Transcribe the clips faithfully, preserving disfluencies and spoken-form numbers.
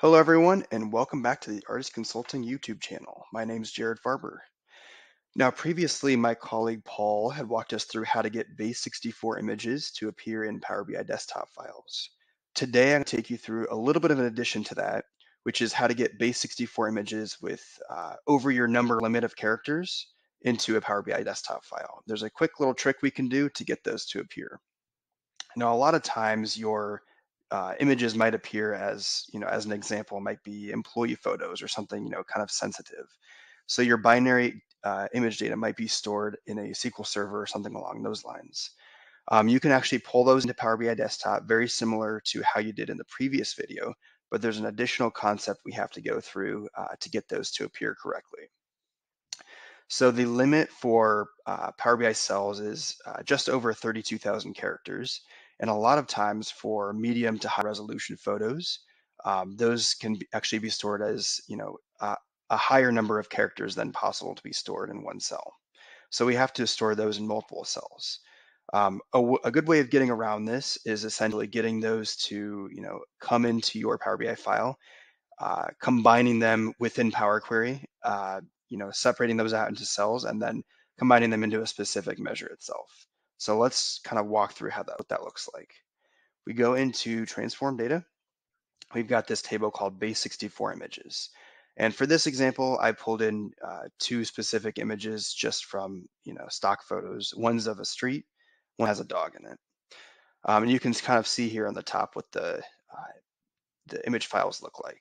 Hello everyone, and welcome back to the Artist Consulting YouTube channel. My name is Jared Farber. Now previously, my colleague Paul had walked us through how to get base sixty-four images to appear in Power B I desktop files. Today, I'm going to take you through a little bit of an addition to that, which is how to get base sixty-four images with uh, over your number limit of characters into a Power B I desktop file. There's a quick little trick we can do to get those to appear. Now, a lot of times your Uh, images might appear as, you know, as an example, might be employee photos or something, you know, kind of sensitive. So your binary uh, image data might be stored in a S Q L server or something along those lines. Um, you can actually pull those into Power B I Desktop, very similar to how you did in the previous video, but there's an additional concept we have to go through uh, to get those to appear correctly. So the limit for uh, Power B I cells is uh, just over thirty-two thousand characters. And a lot of times for medium to high resolution photos, um, those can be, actually be stored as, you know, uh, a higher number of characters than possible to be stored in one cell. So we have to store those in multiple cells. Um, a, a good way of getting around this is essentially getting those to, you know, come into your Power B I file, uh, combining them within Power Query, uh, you know, separating those out into cells and then combining them into a specific measure itself. So let's kind of walk through how that, what that looks like. We go into transform data. We've got this table called base sixty-four images. And for this example, I pulled in uh, two specific images just from, you know, stock photos. One's of a street, one has a dog in it. Um, and you can kind of see here on the top what the, uh, the image files look like.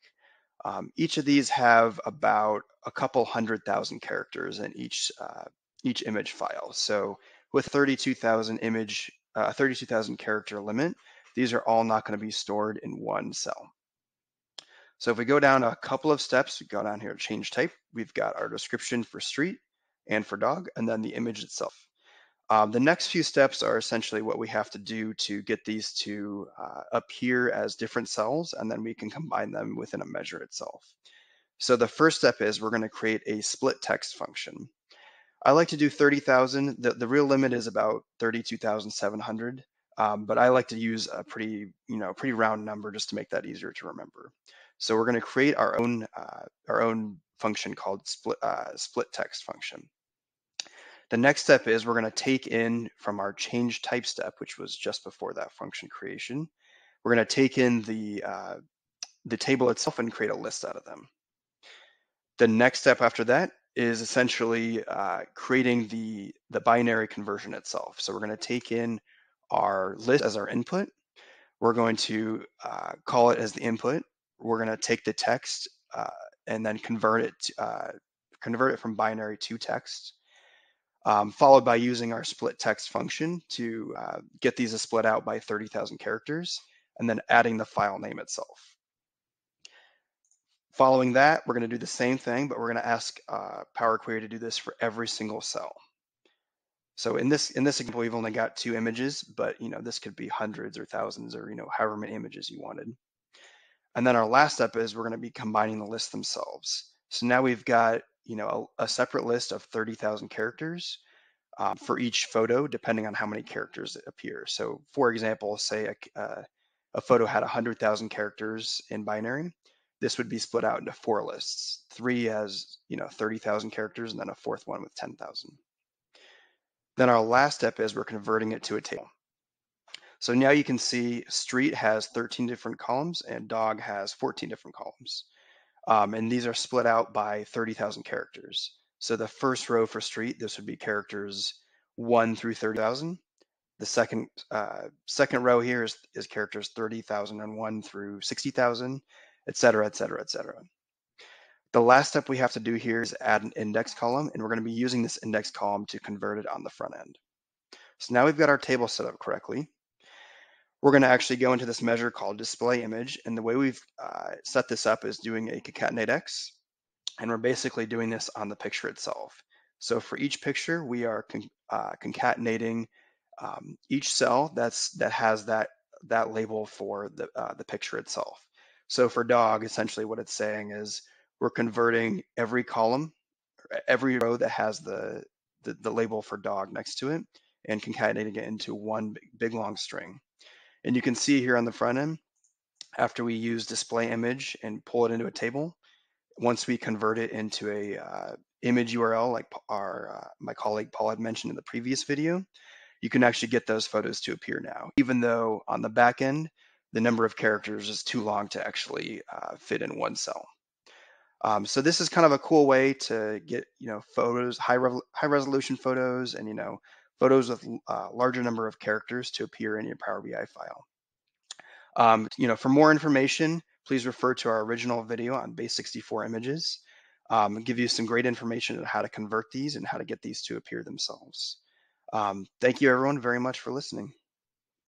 Um, each of these have about a couple hundred thousand characters in each, uh, each image file. So with thirty-two thousand image, uh, thirty-two thousand character limit, these are all not going to be stored in one cell. So if we go down a couple of steps, we go down here to change type, we've got our description for street and for dog, and then the image itself. Um, the next few steps are essentially what we have to do to get these to uh, appear as different cells, and then we can combine them within a measure itself. So the first step is we're going to create a split text function. I like to do thirty thousand. The, the real limit is about thirty-two thousand seven hundred, um, but I like to use a pretty, you know, pretty round number just to make that easier to remember. So we're going to create our own uh, our own function called split uh, split text function. The next step is we're going to take in from our change type step, which was just before that function creation. We're going to take in the uh, the table itself and create a list out of them. The next step after that is essentially uh, creating the, the binary conversion itself. So we're going to take in our list as our input. We're going to uh, call it as the input. We're going to take the text uh, and then convert it, uh, convert it from binary to text, um, followed by using our split text function to uh, get these to split out by thirty thousand characters, and then adding the file name itself. Following that, we're going to do the same thing, but we're going to ask uh, Power Query to do this for every single cell. So in this in this example, we've only got two images, but you know this could be hundreds or thousands or you know however many images you wanted. And then our last step is we're going to be combining the lists themselves. So now we've got you know a, a separate list of thirty thousand characters um, for each photo, depending on how many characters appear. So for example, say a, a, a photo had one hundred thousand characters in binary. This would be split out into four lists, three as, you know, thirty thousand characters, and then a fourth one with ten thousand. Then our last step is we're converting it to a table. So now you can see street has thirteen different columns and dog has fourteen different columns. Um, and these are split out by thirty thousand characters. So the first row for street, this would be characters one through thirty thousand. The second, uh, second row here is, is characters thirty thousand one through sixty thousand. Et cetera, et cetera, et cetera. The last step we have to do here is add an index column, and we're going to be using this index column to convert it on the front end. So now we've got our table set up correctly. We're going to actually go into this measure called display image, and the way we've uh, set this up is doing a concatenate X, and we're basically doing this on the picture itself. So for each picture, we are con uh, concatenating um, each cell that's that has that that label for the uh, the picture itself. So for dog, essentially what it's saying is we're converting every column, every row that has the, the, the label for dog next to it and concatenating it into one big, big long string. And you can see here on the front end, after we use display image and pull it into a table, once we convert it into a uh, image U R L, like our uh, my colleague Paul had mentioned in the previous video, you can actually get those photos to appear now, even though on the back end, the number of characters is too long to actually uh, fit in one cell. Um, so this is kind of a cool way to get, you know, photos, high, re high resolution photos, and, you know, photos with a larger number of characters to appear in your Power B I file. Um, you know, for more information, please refer to our original video on Base sixty-four Images. Um, give you some great information on how to convert these and how to get these to appear themselves. Um, thank you everyone very much for listening.